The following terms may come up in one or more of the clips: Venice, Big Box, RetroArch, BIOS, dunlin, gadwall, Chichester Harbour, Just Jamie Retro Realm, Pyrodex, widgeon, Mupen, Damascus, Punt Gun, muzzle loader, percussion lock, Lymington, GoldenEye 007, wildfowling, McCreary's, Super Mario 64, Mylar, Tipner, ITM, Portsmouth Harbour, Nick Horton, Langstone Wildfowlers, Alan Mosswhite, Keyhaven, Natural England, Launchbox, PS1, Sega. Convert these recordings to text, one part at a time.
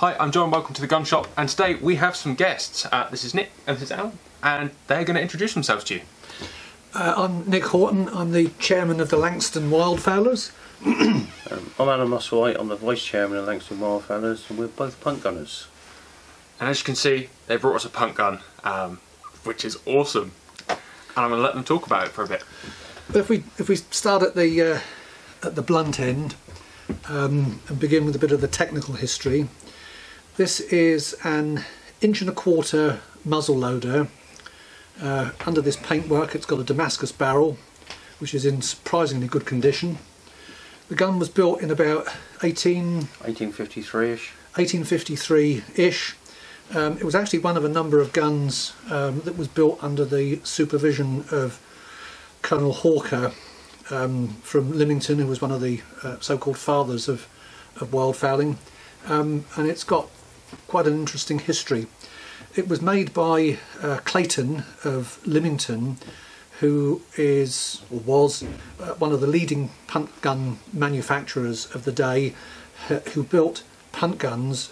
Hi, I'm John, welcome to the Gun Shop, and today we have some guests. This is Nick and this is Alan, and they're going to introduce themselves to you. I'm Nick Horton, I'm the chairman of the Langstone Wildfowlers. I'm Alan Mosswhite, I'm the vice chairman of Langstone Wildfowlers, and we're both punt gunners. And as you can see, they brought us a punt gun, which is awesome, and I'm going to let them talk about it for a bit. But if we start at the blunt end and begin with a bit of the technical history, this is an 1¼ inch muzzle loader. Under this paintwork it's got a Damascus barrel, which is in surprisingly good condition. The gun was built in about 1853-ish. It was actually one of a number of guns that was built under the supervision of Colonel Hawker from Lymington, who was one of the so-called fathers of wildfowling, and it's got quite an interesting history. It was made by Clayton of Lymington, who is, or was, one of the leading punt gun manufacturers of the day, who built punt guns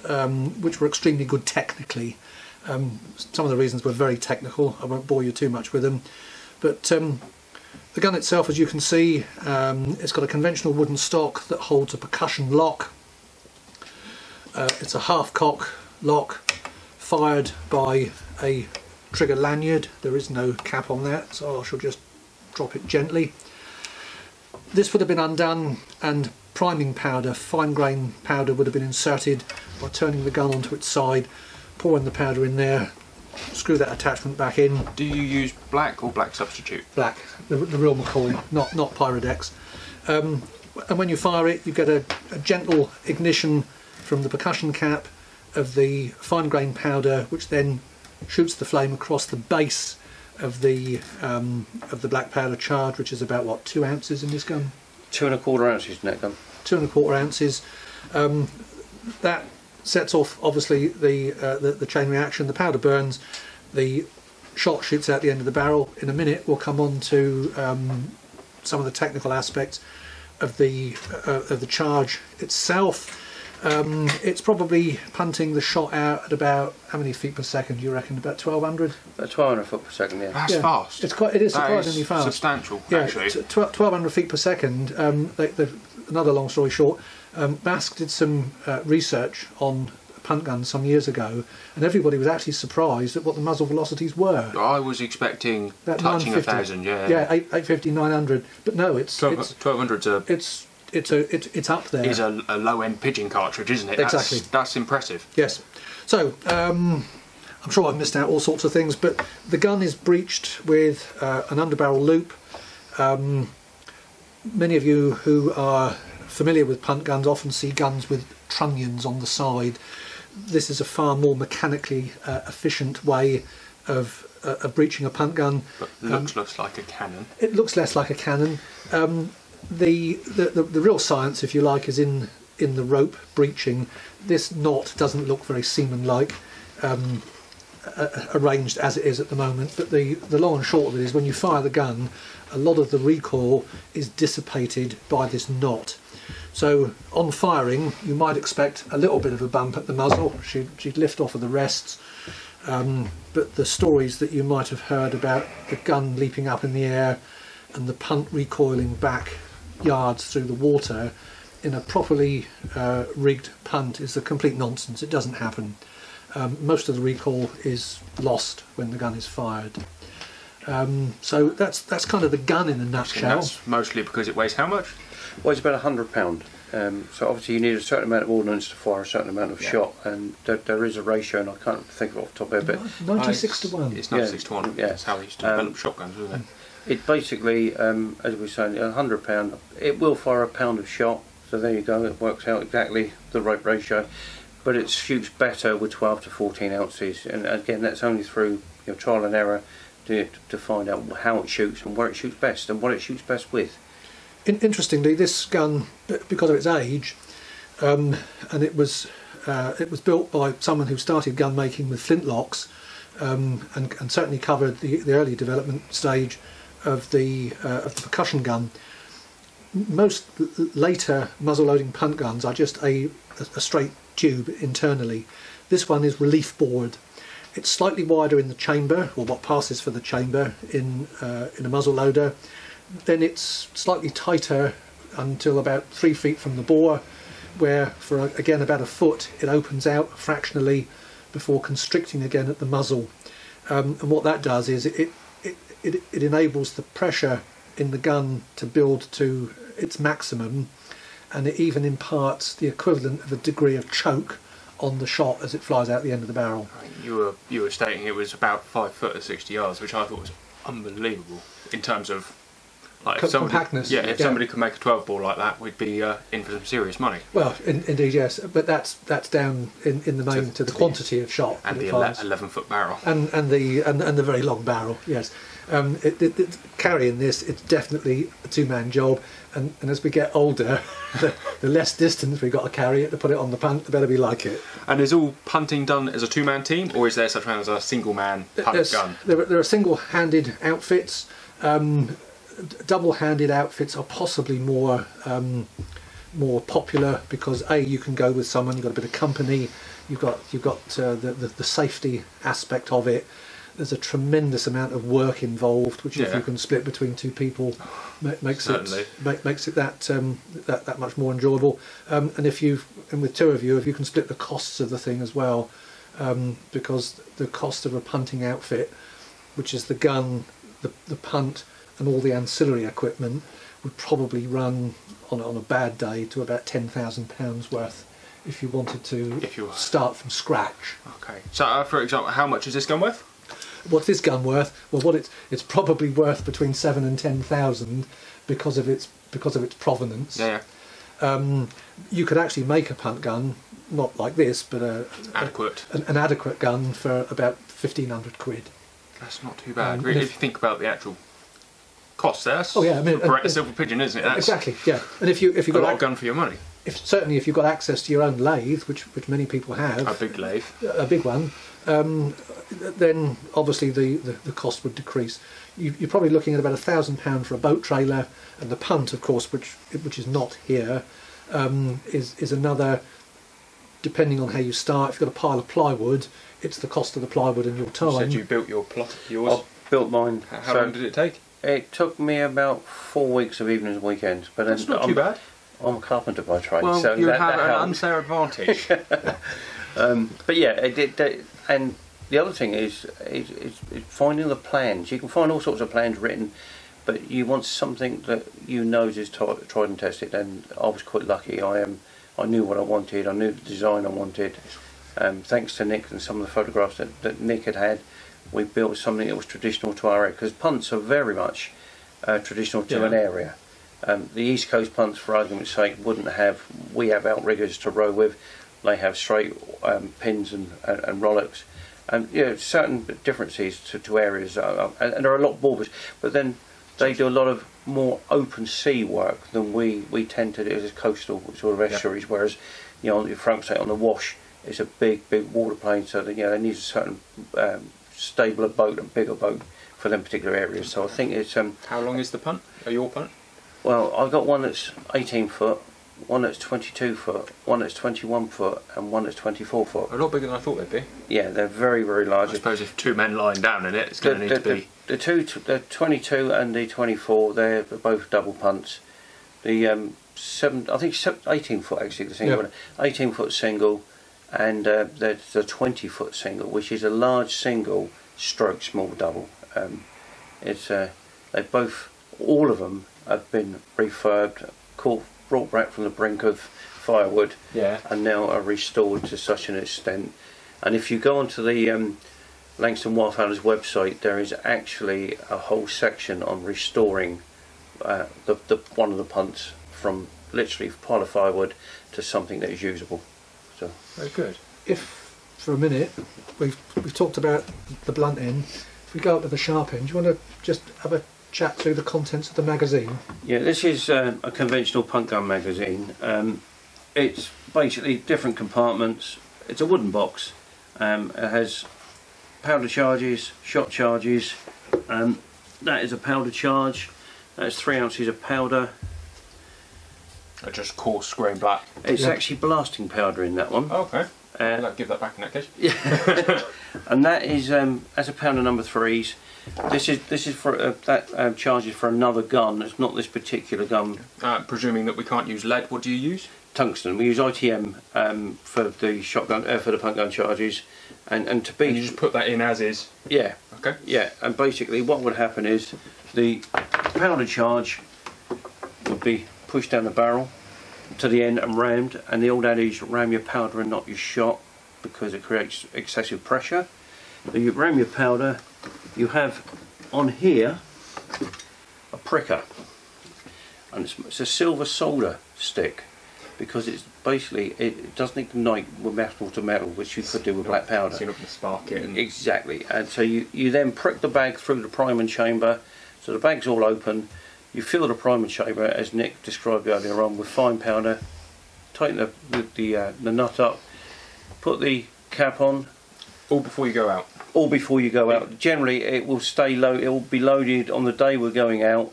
which were extremely good technically. Some of the reasons were very technical, I won't bore you too much with them, but the gun itself, as you can see, it's got a conventional wooden stock that holds a percussion lock. It's a half cock lock fired by a trigger lanyard. There is no cap on that, so I shall just drop it gently. This would have been undone and priming powder, fine grain powder, would have been inserted by turning the gun onto its side, pouring the powder in there, screw that attachment back in. Do you use black or black substitute? Black, the real McCoy, not Pyrodex. And when you fire it, you get a gentle ignition from the percussion cap of the fine grain powder, which then shoots the flame across the base of the black powder charge, which is about, what, 2 ounces in this gun? 2¼ ounces in that gun. 2¼ ounces. That sets off obviously the chain reaction. The powder burns, the shot shoots out the end of the barrel. In a minute we'll come on to some of the technical aspects of the charge itself. It's probably punting the shot out at about, how many feet per second do you reckon? About 1200? About 1200 foot per second, yeah. That's fast. It is surprisingly fast. Substantial, yeah, actually. 1200 feet per second. Another long story short, Basque did some research on punt guns some years ago, and everybody was actually surprised at what the muzzle velocities were. I was expecting that touching 1,000, yeah. Yeah, 850, 900, but no, it's 1200's it's up there. It's a low-end pigeon cartridge, isn't it? Exactly. That's impressive. Yes. So, I'm sure I've missed out all sorts of things, but the gun is breeched with an underbarrel loop. Many of you who are familiar with punt guns often see guns with trunnions on the side. This is a far more mechanically efficient way of breeching a punt gun. But looks less like a cannon. It looks less like a cannon. The real science, if you like, is in the rope breeching. This knot doesn't look very seaman-like, arranged as it is at the moment, but the long and short of it is when you fire the gun, a lot of the recoil is dissipated by this knot. So on firing you might expect a little bit of a bump at the muzzle. She'd lift off of the rests, but the stories that you might have heard about the gun leaping up in the air and the punt recoiling back yards through the water in a properly rigged punt is a complete nonsense. It doesn't happen. Most of the recoil is lost when the gun is fired. So that's kind of the gun in a nutshell. And that's mostly because it weighs how much? It weighs about 100 pounds. So obviously you need a certain amount of ordnance to fire a certain amount of shot, and there is a ratio, and I can't think of it off the top of it, but 96 to 1. It's 96 to 1. Yeah, that's how we used to develop shotguns, wasn't it? It basically, as we were saying, £100, it will fire £1 of shot, so there you go, it works out exactly the right ratio, but it shoots better with 12 to 14 ounces, and again that's only through trial and error to find out how it shoots and where it shoots best and what it shoots best with. Interestingly, this gun, because of its age, and it was built by someone who started gun making with flintlocks, and certainly covered the early development stage of the percussion gun. Most later muzzle-loading punt guns are just a straight tube internally. This one is relief bored. It's slightly wider in the chamber, or what passes for the chamber in a muzzle loader. Then it's slightly tighter until about 3 feet from the bore, where for again about a foot it opens out fractionally before constricting again at the muzzle. And what that does is it enables the pressure in the gun to build to its maximum, and it even imparts the equivalent of a degree of choke on the shot as it flies out the end of the barrel. You were stating it was about 5 foot at 60 yards, which I thought was unbelievable in terms of like compactness. Yeah, if somebody could make a 12 ball like that, we'd be in for some serious money. Well, indeed, yes, but that's down in the main to the quantity of shot and the 11-foot barrel and the very long barrel. Yes, carrying this, it's definitely a two-man job. And as we get older, the less distance we've got to carry it to put it on the punt, the better we like it. And is all punting done as a two-man team, or is there such as a single-man punt gun? There are single-handed outfits. Double-handed outfits are possibly more more popular because a) you can go with someone, you've got a bit of company, you've got the safety aspect of it. There's a tremendous amount of work involved, which if you can split between two people, makes it that much more enjoyable. And with two of you, if you can split the costs of the thing as well, because the cost of a punting outfit, which is the gun, the punt, and all the ancillary equipment, would probably run on a bad day to about £10,000 worth. If you wanted to start from scratch. Okay. So, for example, how much is this gun worth? What's this gun worth? Well, it's probably worth between 7,000 and 10,000 because of its provenance. Yeah. You could actually make a punt gun, not like this, but an adequate gun for about 1,500 quid. That's not too bad, really, if you think about the actual cost. There. Oh yeah, I mean, a silver pigeon, isn't it? That's exactly. Yeah. And if you got a lot of gun for your money. Certainly if you've got access to your own lathe, which many people have, a big one, then obviously the cost would decrease. You're probably looking at about £1,000 for a boat trailer, and the punt, of course, which is not here, is another. Depending on how you start, if you've got a pile of plywood, it's the cost of the plywood and your time. You said you built your plot. Yours. I built mine. How long did it take? It took me about 4 weeks of evenings and weekends. But that's not too bad. I'm a carpenter by trade, well, so that helps. An unfair advantage. But yeah, and the other thing is finding the plans. You can find all sorts of plans written, but you want something that you know is tried and tested. And I was quite lucky. I knew what I wanted. I knew the design I wanted. Thanks to Nick and some of the photographs that Nick had, we built something that was traditional to our area, because punts are very much traditional to an area. The East Coast punts, for argument's sake, we have outriggers to row with, they have straight pins and rollocks, and certain differences to areas, and there are a lot of borbers, but then they do a lot of more open sea work than we tend to do as coastal sort of estuaries, whereas, if Frank say on the wash, it's a big water plane, so that, they need a certain stabler boat and bigger boat for them particular areas, so I think it's... How long is the punt, or your punt? Well, I've got one that's 18 foot, one that's 22 foot, one that's 21 foot, and one that's 24 foot. A lot bigger than I thought they'd be. Yeah, they're very, very large. I suppose if two men lying down in it, it's going to need to be... The 22 and the 24, they're both double punts. The 18 foot, actually, the single one. 18 foot single, and there's the 20 foot single, which is a large single stroke small double. They both, all of them, have been refurbed, brought back from the brink of firewood, and now are restored to such an extent. And if you go onto the Langstone Wildfowlers website, there is actually a whole section on restoring one of the punts from literally a pile of firewood to something that is usable. So very good. If for a minute we've talked about the blunt end, if we go up to the sharp end, do you want to just have a chat through the contents of the magazine? Yeah, this is a conventional punt gun magazine. It's basically different compartments. It's a wooden box. It has powder charges, shot charges. That is a powder charge. That's 3 ounces of powder. They're just coarse grey and black. It's actually blasting powder in that one. Oh, okay. I'll give that back in that case. Yeah. And that is as a pound of number 3s. This is for that charges for another gun. It's not this particular gun. Presuming that we can't use lead, what do you use? Tungsten. We use ITM for the shotgun for the pump gun charges, and to be. And you just put that in as is. Yeah. Okay. Yeah, and basically what would happen is the powder charge would be pushed down the barrel to the end and rammed, and the old adage, ram your powder and not your shot, because it creates excessive pressure. So you ram your powder, you have on here a pricker, and it's a silver solder stick, because it's basically, it doesn't ignite with metal to metal, which you could do with black powder. So you're not going to spark it. And exactly, and so you then prick the bag through the priming chamber, so the bag's all open. You fill the priming chamber, as Nick described earlier on, with fine powder, tighten the nut up, put the cap on. All before you go out? All before you go out. Generally it will stay low, it will be loaded on the day we're going out.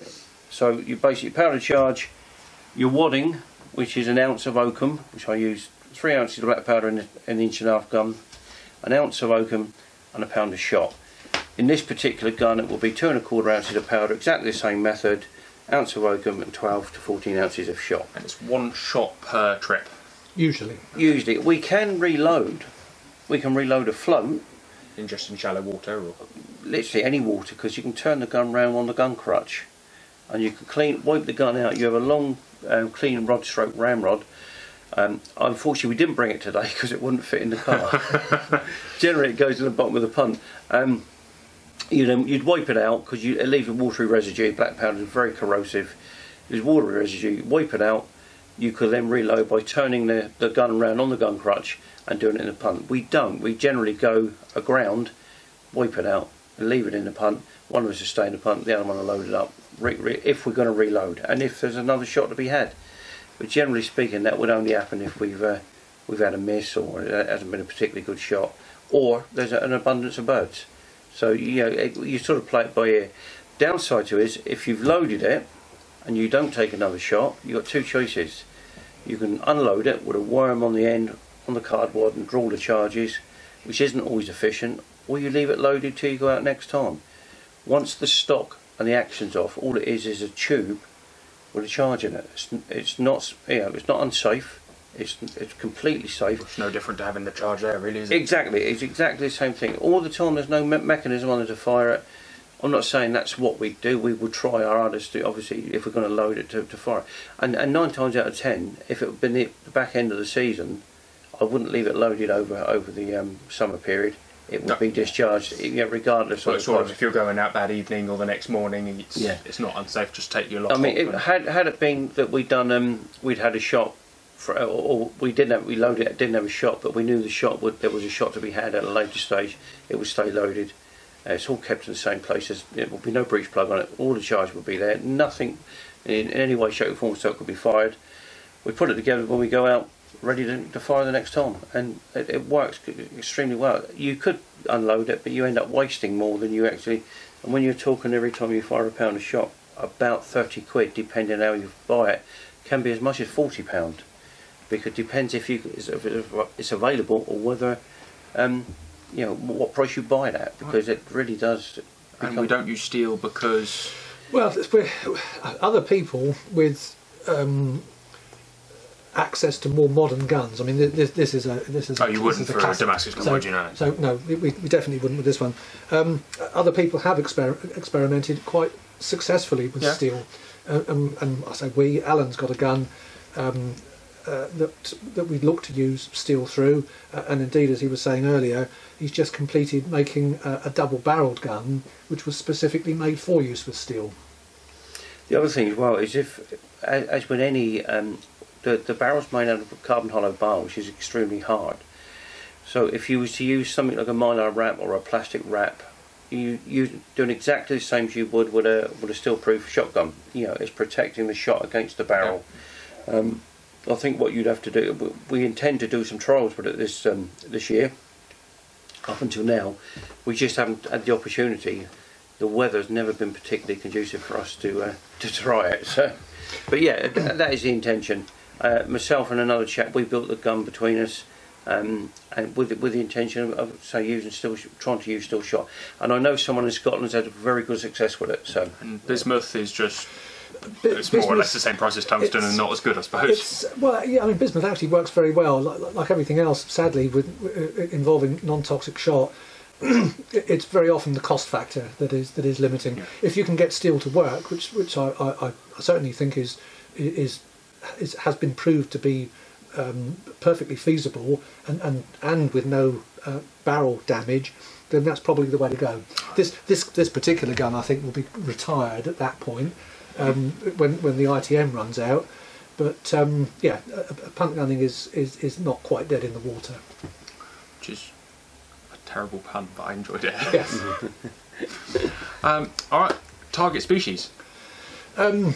So you basically powder charge, your wadding, which is an ounce of oakum, which I use 3 ounces of black powder in an inch and a half gun, an ounce of oakum and a pound of shot. In this particular gun it will be 2¼ ounces of powder, exactly the same method, ounce of oakum and 12 to 14 ounces of shot. And it's one shot per trip? Usually. Usually. We can reload. We can reload a float. Just in shallow water? Or? Literally any water, because you can turn the gun round on the gun crutch and you can wipe the gun out. You have a long clean rod stroke ramrod. Unfortunately we didn't bring it today because it wouldn't fit in the car. Generally it goes to the bottom of the punt. You'd wipe it out because it leaves a watery residue. Black powder is very corrosive. There's watery residue. Wipe it out. You could then reload by turning the gun around on the gun crutch and doing it in the punt. We don't. We generally go aground, wipe it out, and leave it in the punt. One of us will stay in the punt. The other one will load it up if we're going to reload and if there's another shot to be had. But generally speaking, that would only happen if we've had a miss or it hasn't been a particularly good shot, or there's an abundance of birds. So, you know, you sort of play it by ear. Downside to it is, if you've loaded it and you don't take another shot, you've got two choices. You can unload it with a worm on the end, on the cardboard, and draw the charges, which isn't always efficient, or you leave it loaded till you go out next time. Once the stock and the action's off, all it is a tube with a charge in it. It's not, you know, it's not unsafe. It's completely safe. It's no different to having the charge there, really, is it? Exactly, it's exactly the same thing. All the time there's no mechanism on it to fire it. I'm not saying that's what we do. We would try our hardest to, obviously, if we're going to load it, to fire it. And 9 times out of 10, if it had been the back end of the season, I wouldn't leave it loaded over the summer period. It would be discharged, regardless. Well, sort of if you're going out that evening or the next morning, it's not unsafe. Just take your lot. I mean, had it been that we'd had a shot. Or we didn't have, we loaded it, didn't have a shot, but we knew the shot there was a shot to be had at a later stage. It would stay loaded. It's all kept in the same places. There will be no breech plug on it. All the charge will be there. Nothing in any way, shape, or form so it could be fired. We put it together when we go out, ready to fire the next time, and it works extremely well. You could unload it, but you end up wasting more than you actually. And when you're talking, every time you fire a pound of shot, about 30 quid, depending on how you buy it, can be as much as £40. Because it depends if it's available or whether, you know, what price you buy it at, because it really does. And we don't use steel because. Well, other people with access to more modern guns. I mean, this is. Oh, you wouldn't for a Damascus gun, would you know? So no, we definitely wouldn't with this one. Other people have experimented quite successfully with steel, and I say we. Alan's got a gun. That we'd look to use steel through, and indeed, as he was saying earlier, he's just completed making a double-barreled gun which was specifically made for use with steel. The other thing as well is as with any, the barrel's made out of carbon hollow bar, which is extremely hard. So if you was to use something like a Mylar wrap or a plastic wrap, you're doing exactly the same as you would with a steel-proof shotgun. You know, it's protecting the shot against the barrel. Yeah. I think what you'd have to do, we intend to do some trials with it this year. Up until now, we just haven't had the opportunity. The weather's never been particularly conducive for us to try it. So But yeah, that is the intention. Myself and another chap, we built the gun between us, and with the intention of trying to use steel shot. And I know someone in Scotland's had very good success with it. So bismuth is just. It's more or less the same price as tungsten and not as good, I suppose. Well, yeah, I mean, bismuth actually works very well, like everything else, sadly, with involving non-toxic shot. It's very often the cost factor that is limiting. Yeah. If you can get steel to work, which I certainly think has been proved to be perfectly feasible and with no barrel damage, then that's probably the way to go. This particular gun, I think, will be retired at that point. When the ITM runs out, but yeah, punt gunning is not quite dead in the water. Which is a terrible pun, but I enjoyed it. Yes. All right, target species. Again,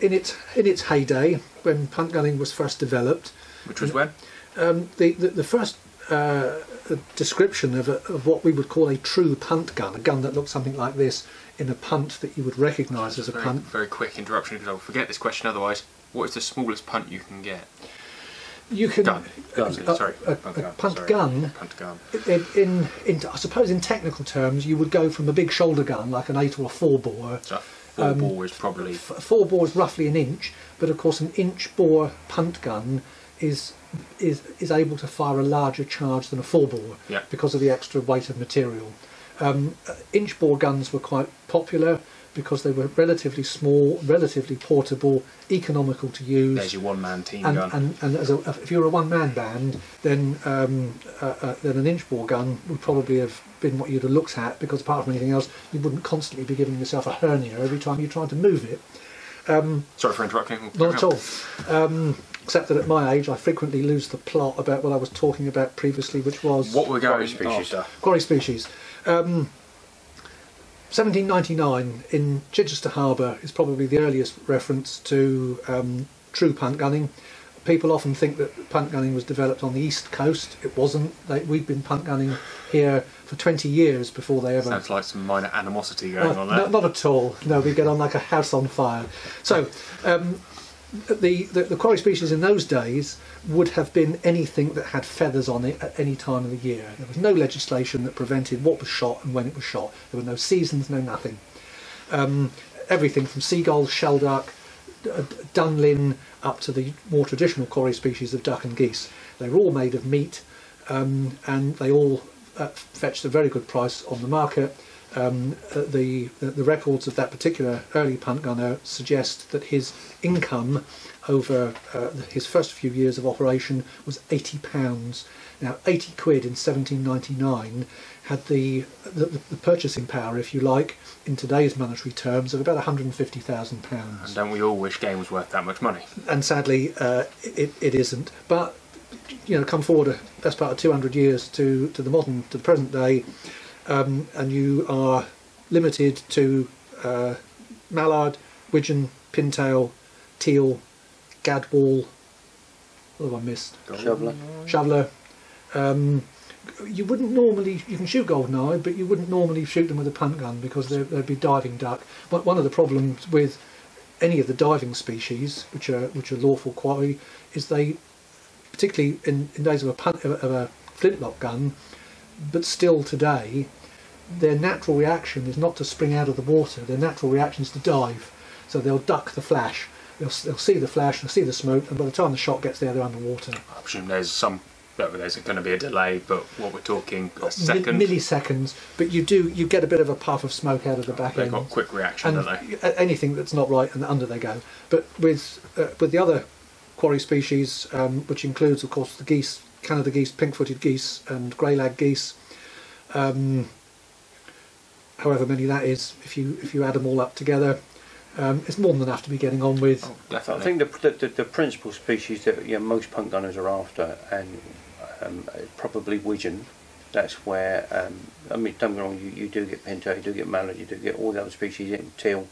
in its heyday, when punt gunning was first developed, which was when the first description of what we would call a true punt gun, a gun that looked something like this. In a punt that you would recognise as a punt. Very quick interruption because I'll forget this question otherwise. What is the smallest punt you can get? You can punt gun. In I suppose in technical terms, you would go from a big shoulder gun like an 8 or a 4 bore. So 4 bore is probably 4 bore is roughly an inch, but of course an inch bore punt gun is able to fire a larger charge than a 4 bore because of the extra weight of material. Inch bore guns were quite popular because they were relatively small, relatively portable, economical to use. There's your one-man team gun. And as if you're a one-man band, then an inch bore gun would probably have been what you'd have looked at because apart from anything else, you wouldn't constantly be giving yourself a hernia every time you tried to move it. Sorry for interrupting. Not at all. Except that at my age, I frequently lose the plot about what I was talking about previously, which was what we're going after. Quarry species. 1799 in Chichester Harbour is probably the earliest reference to true punt gunning. People often think that punt gunning was developed on the east coast. It wasn't. We'd been punt gunning here for 20 years before they ever... Sounds like some minor animosity going on there. No, not at all. No, we get on like a house on fire. So the quarry species in those days would have been anything that had feathers on it at any time of the year. There was no legislation that prevented what was shot and when it was shot. There were no seasons, no nothing. Everything from seagulls, shell duck, dunlin, up to the more traditional quarry species of duck and geese. They were all made of meat and they all fetched a very good price on the market. The records of that particular early punt gunner suggest that his income over his first few years of operation was £80. Now, 80 quid in 1799 had the purchasing power, if you like, in today's monetary terms, of about £150,000. And don't we all wish game was worth that much money? And sadly, it isn't. But, you know, come forward the best part of 200 years to the present day, and you are limited to mallard, widgeon, pintail, teal, gadwall. What have I missed? Shoveler. You wouldn't normally. You can shoot goldeneye, but you wouldn't normally shoot them with a punt gun because there'd be diving duck. But one of the problems with any of the diving species, which are lawful quarry, is they, particularly in days of a flintlock gun, but still today, their natural reaction is not to spring out of the water. Their natural reaction is to dive. So they'll duck the flash. They'll see the flash, they'll see the smoke, and by the time the shot gets there, they're underwater. I presume there's going to be a delay, but what we're talking, milliseconds. But you get a bit of a puff of smoke out of the back end. They've got quick reaction, don't they? Anything that's not right, and under they go. But with the other quarry species, which includes, of course, the geese, Canada geese, pink-footed geese, and grey lag geese. However many that is, if you add them all up together, it's more than enough to be getting on with. Oh, definitely. I think the principal species that most punt gunners are after, and probably widgeon. That's where I mean, don't get me wrong, you do get pintail, you do get mallard, you do get all the other species in teal,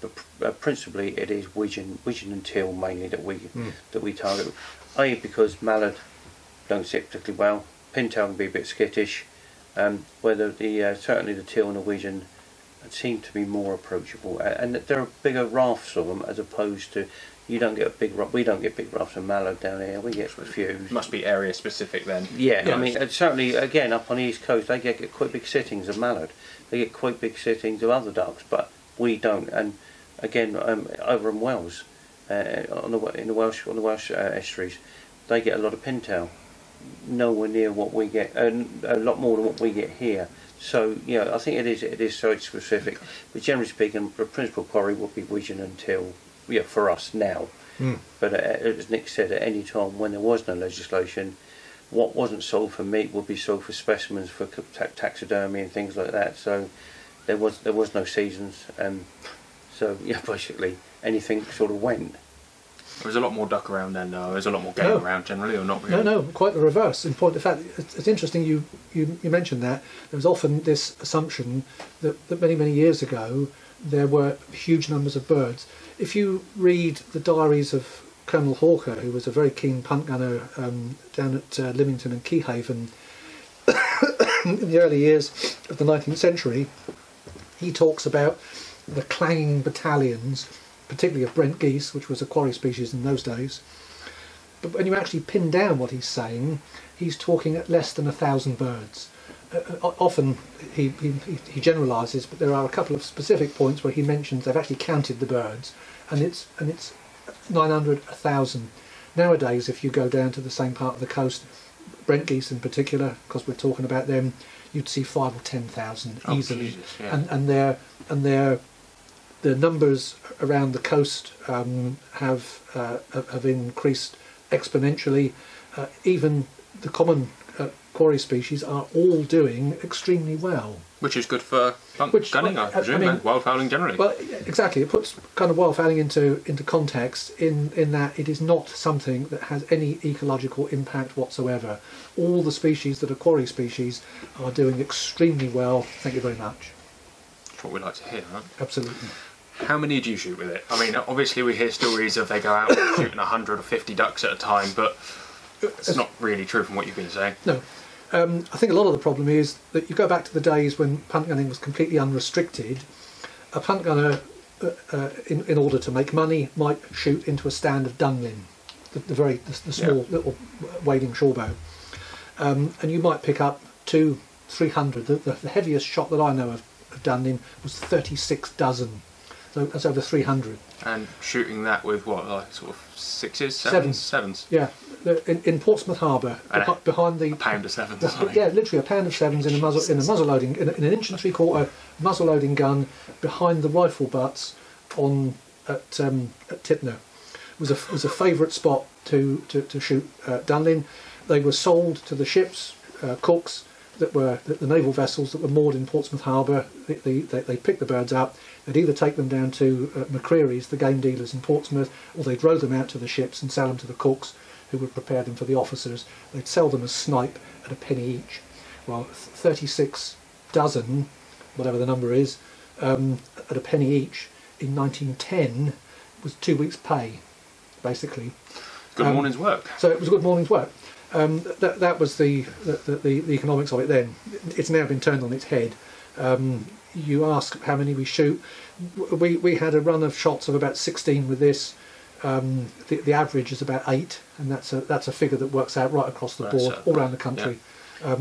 but principally it is widgeon and teal mainly that we target. A, because mallard don't sit particularly well. Pintail can be a bit skittish. Certainly the teal and the widgeon and seem to be more approachable, and there are bigger rafts of them as opposed to, you don't get a big raft, we don't get big rafts of Mallow down here, we get few. Must be area specific then. Yeah, yeah. I mean, and certainly again up on the east coast they get quite big sittings of Mallow, they get quite big sittings of other ducks, but we don't. And again, over in Wales, in the Welsh estuaries, they get a lot of pintail, nowhere near what we get, and a lot more than what we get here. So you know, I think it is site specific, but generally speaking, the principal quarry will be Wigeon until, yeah, for us now. Mm. But as Nick said, at any time when there was no legislation, what wasn't sold for meat would be sold for specimens, for taxidermy and things like that. So there was no seasons, and so yeah, basically anything sort of went. There was a lot more duck around then, though. There was a lot more game around generally, or not really? No, no, quite the reverse. In point of fact, it's interesting you mentioned that. There was often this assumption that many years ago there were huge numbers of birds. If you read the diaries of Colonel Hawker, who was a very keen punt gunner down at Lymington and Keyhaven in the early years of the 19th century, he talks about the clanging battalions, particularly of Brent geese, which was a quarry species in those days. But when you actually pin down what he's saying, he's talking at less than 1,000 birds. Often he generalises, but there are a couple of specific points where he mentions they've actually counted the birds, and it's 900, 1,000. Nowadays, if you go down to the same part of the coast, Brent geese in particular, because we're talking about them, you'd see 5,000 or 10,000 easily. Jesus, yeah. The numbers around the coast have increased exponentially. Even the common quarry species are all doing extremely well, which is good for gunning, I presume, and wildfowling generally. Well, exactly. It puts kind of wildfowling into context in that it is not something that has any ecological impact whatsoever. All the species that are quarry species are doing extremely well. Thank you very much. That's what we like to hear, right? Absolutely. How many do you shoot with it? I mean, obviously we hear stories of they go out shooting 100 or 50 ducks at a time, but it's not really true from what you've been saying. No. I think a lot of the problem is that you go back to the days when punt gunning was completely unrestricted. A punt gunner, in order to make money, might shoot into a stand of dunlin, the small, yeah, little wading shore bow. And you might pick up 200, 300. The heaviest shot that I know of dunlin was 36 dozen. So that's over 300. And shooting that with what, like sort of sixes, sevens? Sevens. Yeah, in Portsmouth Harbour, behind the... A pound of sevens. Yeah, literally a pound of sevens in an inch and 3/4 muzzle loading gun behind the rifle butts at Tipner. It was a favourite spot to shoot dunlin. They were sold to the ships, cooks, that were the naval vessels that were moored in Portsmouth Harbour. They picked the birds up. They'd either take them down to McCreary's, the game dealers in Portsmouth, or they'd row them out to the ships and sell them to the cooks, who would prepare them for the officers. They'd sell them as snipe at a penny each. Well, 36 dozen, whatever the number is, at a penny each in 1910 was 2 weeks' pay, basically. Good morning's work. So it was a good morning's work. That was the economics of it then. It's now been turned on its head. You ask how many we shoot. We had a run of shots of about 16 with this. The average is about 8, and that's a figure that works out right across the board, all around the country. Yeah.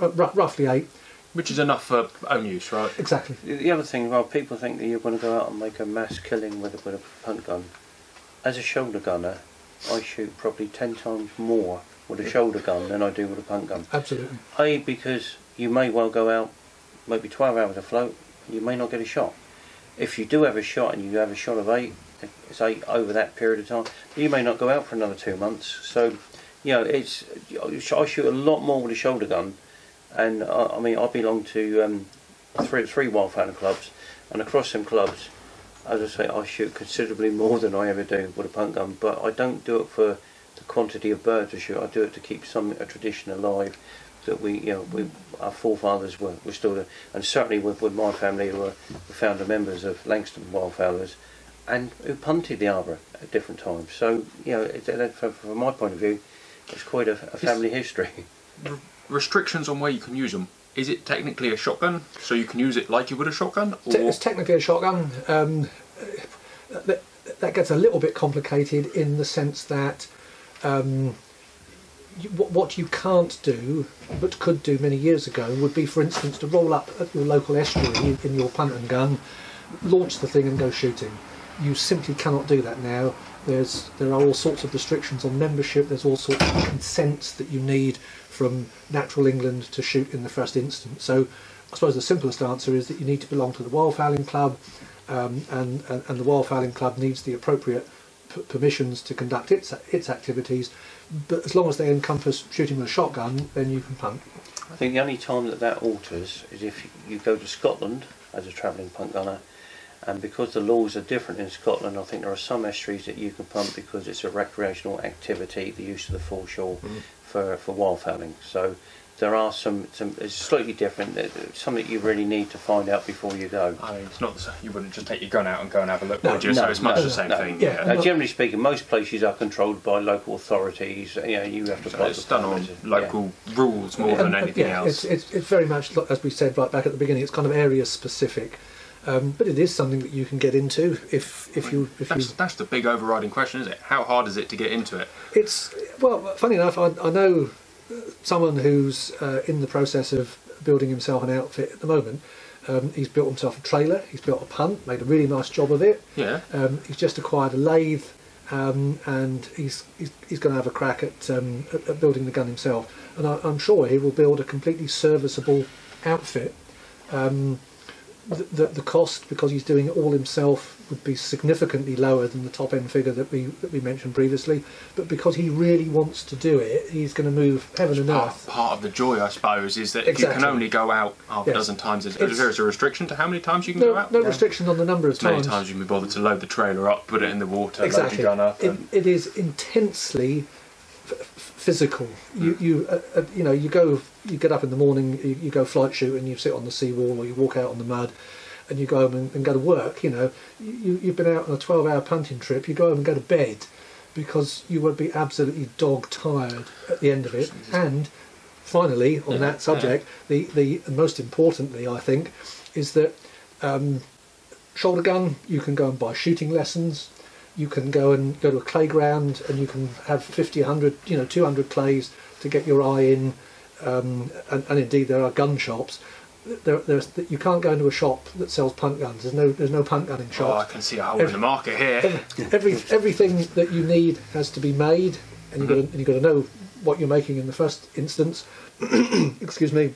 Roughly 8. Which is enough for own use, right? Exactly. The other thing, well, people think that you're going to go out and make a mass killing with a punt gun. As a shoulder gunner, I shoot probably 10 times more with a shoulder gun than I do with a punt gun. Absolutely. Because you may well go out, maybe 12 hours afloat, you may not get a shot. If you do have a shot and you have a shot of 8, it's 8 over that period of time, you may not go out for another 2 months. So, you know, I shoot a lot more with a shoulder gun, and I mean, I belong to three wildfowling clubs, and across them clubs, as I say, I shoot considerably more than I ever do with a punt gun, but I don't do it for the quantity of birds I shoot. I do it to keep a tradition alive that our forefathers were still doing. And certainly with my family, who were the founder members of Langstone Wildfowlers, and who punted the arbour at different times. So, you know, from my point of view, it's quite a family history. Restrictions on where you can use them. Is it technically a shotgun, so you can use it like you would a shotgun? Or? It's technically a shotgun. That gets a little bit complicated in the sense that what you can't do, but could do many years ago, would be, for instance, to roll up at your local estuary in your punt and gun, launch the thing and go shooting. You simply cannot do that now. There are all sorts of restrictions on membership, there's all sorts of consents that you need from Natural England to shoot in the first instance. So I suppose the simplest answer is that you need to belong to the Wildfowling Club, and the Wildfowling Club needs the appropriate permissions to conduct its activities, but as long as they encompass shooting with a shotgun, then you can punt. I think the only time that that alters is if you go to Scotland as a travelling punt gunner, and because the laws are different in Scotland, I think there are some estuaries that you can punt because it's a recreational activity, the use of the foreshore for wildfowling. So there are some it's slightly different, something you really need to find out before you go. I mean, it's not the same. You wouldn't just take your gun out and go and have a look, would you? No, so it's much the same thing. Yeah. Generally speaking, most places are controlled by local authorities. You know, you have to apply. It's done on local rules more than anything else. It's very much, as we said right back at the beginning, it's kind of area specific. But it is something that you can get into if that's the big overriding question, isn't it? How hard is it to get into it? It's, well, funny enough, I know someone who's in the process of building himself an outfit at the moment. He's built himself a trailer, he's built a punt, made a really nice job of it. Yeah. He's just acquired a lathe, and he's going to have a crack at building the gun himself. And I'm sure he will build a completely serviceable outfit. The cost, because he's doing it all himself, would be significantly lower than the top end figure that we mentioned previously. But because he really wants to do it, he's going to move heaven and earth. Part of the joy, I suppose, is that you can only go out half a dozen times. There is a restriction to how many times you can go out? No restriction on the number of times. Many times you can be bothered to load the trailer up, put it in the water, load your gun up. It is intensely physical. You get up in the morning, you go flight shooting, you sit on the seawall or you walk out on the mud, and you go home and go to work. You know, you've been out on a 12-hour punting trip, you go home and go to bed, because you would be absolutely dog tired at the end of it. And finally, on that subject, the most importantly, I think, is that shoulder gun, you can go and buy shooting lessons. You can go to a playground and you can have 50, 100, 200 clays to get your eye in, and indeed there are gun shops. You can't go into a shop that sells punt guns. There's no punt gunning shop. Oh, I can see a hole in the market here. Everything that you need has to be made, and you've got to know what you're making in the first instance. Excuse me.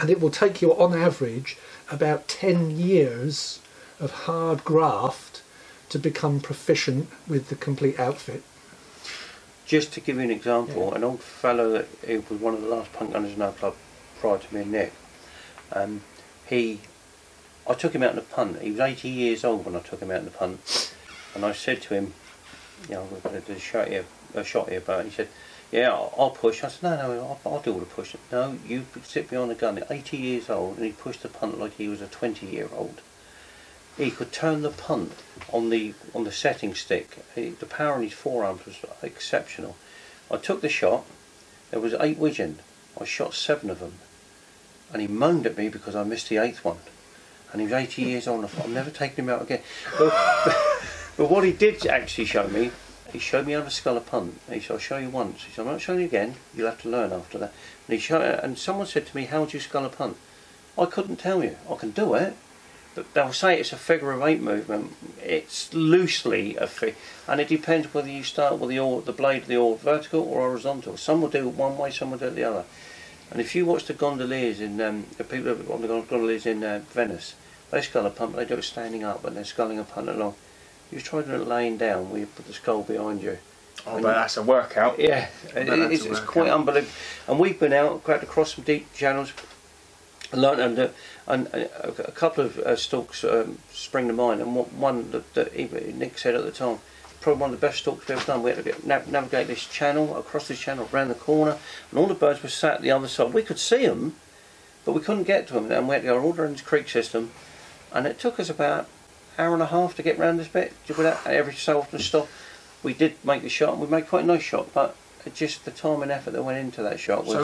And it will take you, on average, about 10 years of hard graft to become proficient with the complete outfit. Just to give you an example, an old fellow that was one of the last punt gunners in our club prior to me and Nick, I took him out in the punt. He was 80 years old when I took him out in the punt, and I said to him, we're going to do a shot here, but he said, yeah, I'll push. I said, no, I'll do all the pushing. No, you sit behind the gun. 80 years old, and he pushed the punt like he was a 20-year-old. He could turn the punt on the setting stick. The power in his forearms was exceptional. I took the shot. There was 8 widgeon. I shot 7 of them, and he moaned at me because I missed the 8th one. And he was 80 years old. And I thought, I'm never taking him out again. But what he did actually show me, he showed me how to scull a punt. He said, I'll show you once. He said, I'm not showing you again. You'll have to learn after that. And someone said to me, how do you scull a punt? I couldn't tell you. I can do it. But they'll say it's a figure-of-8 movement. It's loosely a figure, and it depends whether you start with the blade of the oar vertical or horizontal. Some will do it one way, some will do it the other. And if you watch the gondoliers in the people on the gondoliers in Venice, they scull a punt. They do it standing up, and they're sculling a punt along. You try doing it laying down, where you put the scull behind you. Oh, but that's a workout. Yeah, it's quite unbelievable. And we've been out, grabbed across some deep channels. And a couple of stalks spring to mind, and one that Nick said at the time, probably one of the best stalks we've ever done. We had to navigate this channel, across this channel, round the corner, and all the birds were sat the other side. We could see them, but we couldn't get to them, and we had to go all around this creek system, and it took us about an hour and a half to get round this bit, without every so often stop. We did make the shot, and we made quite a nice shot, but just the time and effort that went into that shot was...